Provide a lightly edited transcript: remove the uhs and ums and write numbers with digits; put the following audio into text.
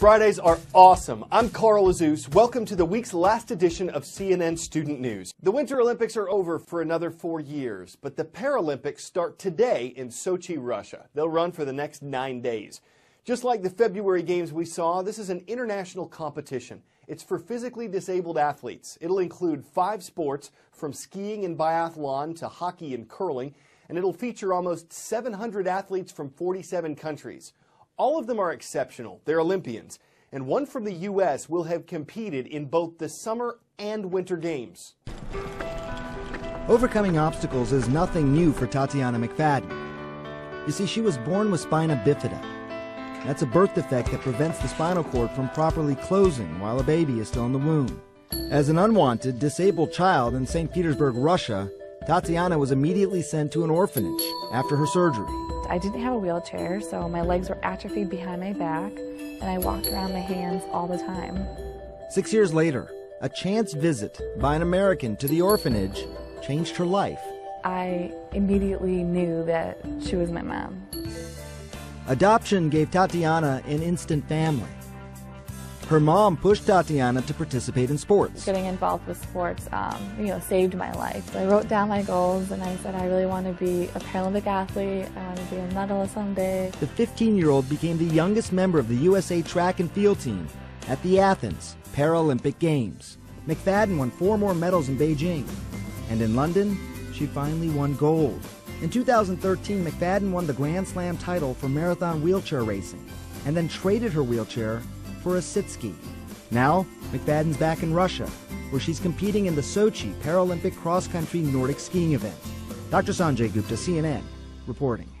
Fridays are awesome. I'm Carl Azuz. Welcome to the week's last edition of CNN Student News. The Winter Olympics are over for another 4 years, but the Paralympics start today in Sochi, Russia. They'll run for the next 9 days. Just like the February Games we saw, this is an international competition. It's for physically disabled athletes. It'll include 5 sports, from skiing and biathlon to hockey and curling, and it'll feature almost 700 athletes from 47 countries. All of them are exceptional. They're Olympians. And one from the U.S. will have competed in both the Summer and Winter Games. Overcoming obstacles is nothing new for Tatyana McFadden. You see, she was born with spina bifida. That's a birth defect that prevents the spinal cord from properly closing while a baby is still in the womb. As an unwanted, disabled child in St. Petersburg, Russia, Tatyana was immediately sent to an orphanage after her surgery. I didn't have a wheelchair, so my legs were atrophied behind my back, and I walked around my hands all the time. 6 years later, a chance visit by an American to the orphanage changed her life. I immediately knew that she was my mom. Adoption gave Tatyana an instant family. Her mom pushed Tatyana to participate in sports. Getting involved with sports, saved my life. So I wrote down my goals and I said, I really want to be a Paralympic athlete. I want to be a medalist someday. The 15-year-old became the youngest member of the USA track and field team at the Athens Paralympic Games. McFadden won 4 more medals in Beijing. And in London, she finally won gold. In 2013, McFadden won the Grand Slam title for marathon wheelchair racing and then traded her wheelchair for a sit ski. Now, McFadden's back in Russia, where she's competing in the Sochi Paralympic cross-country Nordic skiing event. Dr. Sanjay Gupta, CNN, reporting.